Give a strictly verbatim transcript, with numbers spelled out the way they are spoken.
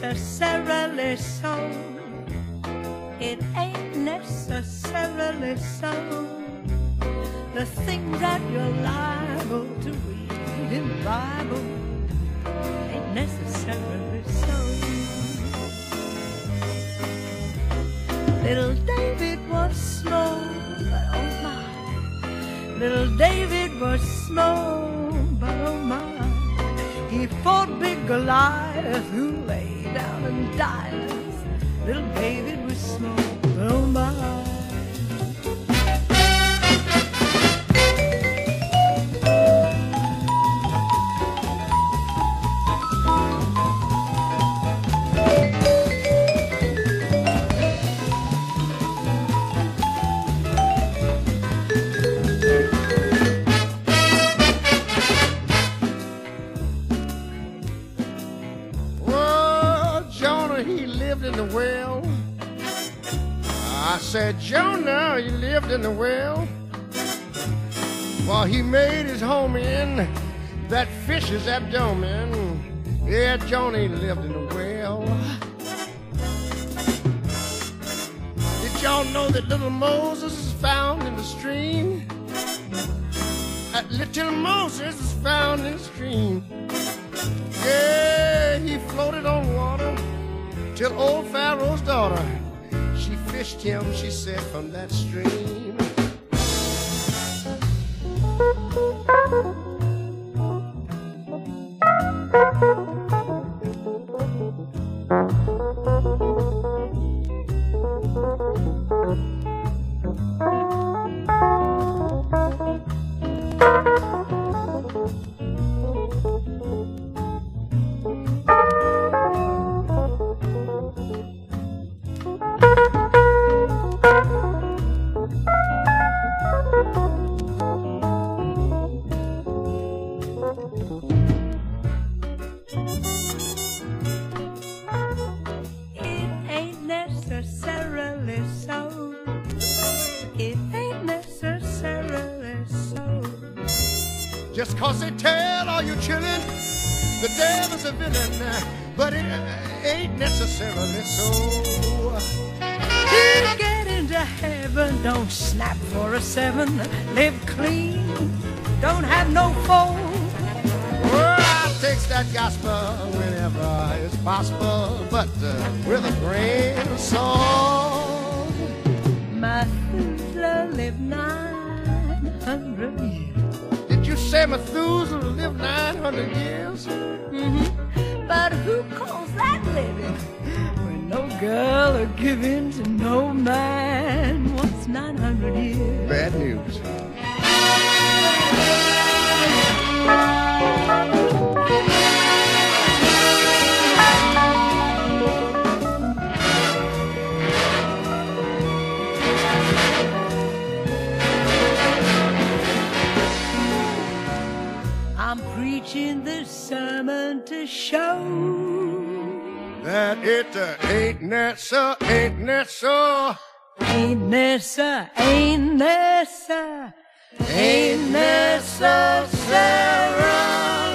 necessarily so. It ain't necessarily so. The things that you're liable to read in the Bible ain't necessarily so. Little David was small, but oh my. Little David was small, but oh my. He fought big Goliath, who lay down and died. Little David was small, but oh my. Said Jonah, he lived in the well. Well, he made his home in that fish's abdomen. Yeah, Jonah, he lived in the well. Did y'all know that little Moses is found in the stream? That little Moses is found in the stream. Yeah, he floated on water till old Pharaoh's daughter, she fished him, she said, from that stream. Just cause they tell all you children the devil's a villain, but it ain't necessarily so. To get into heaven, don't snap for a seven. Live clean, don't have no foe. Well, I'll take that gospel whenever it's possible, but uh, with a grain of salt. Methuselah lived nine hundred years. Say Methuselah lived nine hundred years. Mm-hmm. But who calls that living when no girl are given to no man? What's nine hundred years? Bad news. I'm preaching this sermon to show that it uh, ain't nessa, ain't nessa, ain't nessa, ain't nessa, ain't necessary.